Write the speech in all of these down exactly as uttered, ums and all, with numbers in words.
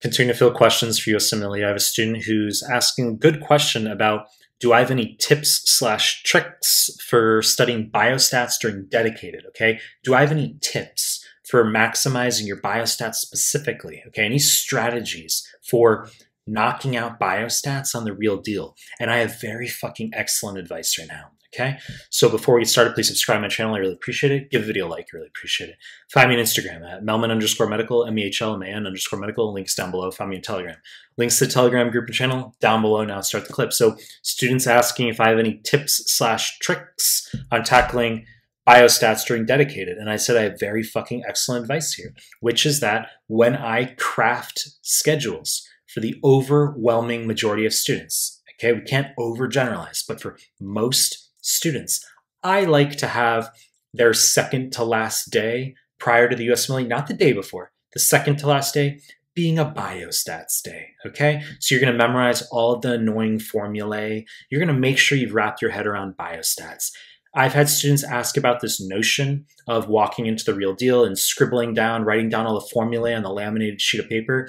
Continuing to field questions for U S M L E, I have a student who's asking a good question about, do I have any tips slash tricks for studying biostats during dedicated, okay? Do I have any tips for maximizing your biostats specifically, okay? Any strategies for knocking out biostats on the real deal? And I have very fucking excellent advice right now, okay? So before we get started, please subscribe to my channel. I really appreciate it. Give the video a like. I really appreciate it. Find me on Instagram at Mehlman underscore medical, M E H L M A N underscore medical. Links down below. Find me on Telegram. Links to the Telegram group and channel down below. Now start the clip. So students asking if I have any tips slash tricks on tackling biostats during dedicated. And I said I have very fucking excellent advice here, which is that when I craft schedules for the overwhelming majority of students, okay, we can't overgeneralize, but for most students, I like to have their second to last day prior to the U S M L E, not the day before, the second to last day being a biostats day, okay? So you're gonna memorize all the annoying formulae. You're gonna make sure you've wrapped your head around biostats. I've had students ask about this notion of walking into the real deal and scribbling down, writing down all the formulae on the laminated sheet of paper.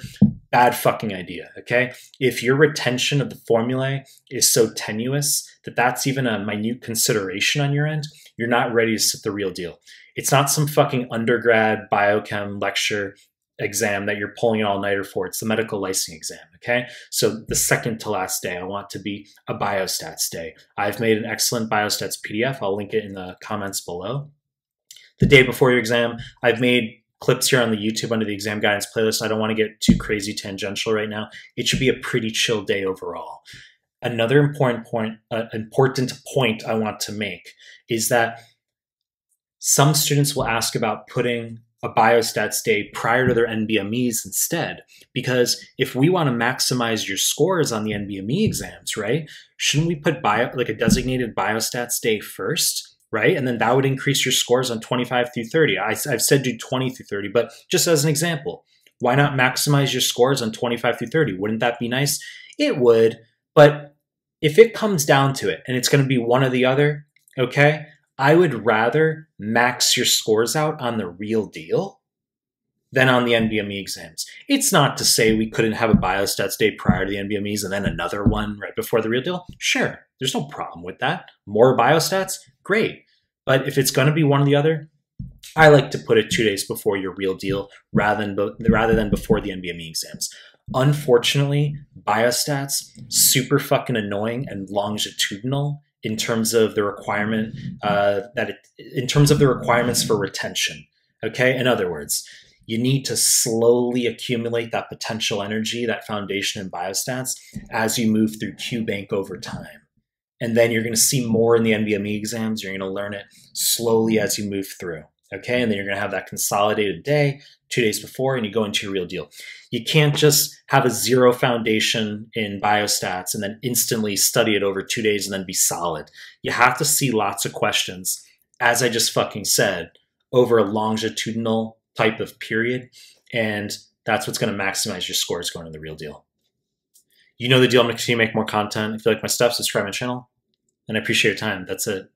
Bad fucking idea, okay? If your retention of the formulae is so tenuous that that's even a minute consideration on your end, you're not ready to sit the real deal. It's not some fucking undergrad biochem lecture exam that you're pulling an all-nighter for. It's the medical licensing exam, okay? So the second to last day, I want to be a biostats day. I've made an excellent biostats P D F. I'll link it in the comments below. The day before your exam, I've made clips here on the YouTube under the exam guidance playlist. I don't want to get too crazy tangential right now. It should be a pretty chill day overall. Another important point, uh, important point I want to make is that some students will ask about putting a biostats day prior to their N B M Es instead, because if we want to maximize your scores on the N B M E exams, right? Shouldn't we put bio, like a designated biostats day first? Right? And then that would increase your scores on twenty-five through thirty. I, I've said do twenty through thirty, but just as an example, why not maximize your scores on twenty-five through thirty? Wouldn't that be nice? It would, but if it comes down to it and it's going to be one or the other, okay, I would rather max your scores out on the real deal than on the N B M E exams. It's not to say we couldn't have a biostats day prior to the N B M Es and then another one right before the real deal. Sure, there's no problem with that. More biostats, great. But if it's going to be one or the other, I like to put it two days before your real deal rather than, rather than before the N B M E exams. Unfortunately, biostats, super fucking annoying and longitudinal in terms of the requirement uh, that it, in terms of the requirements for retention. Okay, in other words, you need to slowly accumulate that potential energy, that foundation in biostats as you move through QBank over time. And then you're going to see more in the N B M E exams. You're going to learn it slowly as you move through, okay? And then you're going to have that consolidated day two days before, and you go into your real deal. You can't just have a zero foundation in biostats and then instantly study it over two days and then be solid. You have to see lots of questions, as I just fucking said, over a longitudinal type of period, and that's what's going to maximize your scores going to the real deal. You know the deal. I'm going to continue to make more content. If you like my stuff, subscribe to my channel, and I appreciate your time. That's it.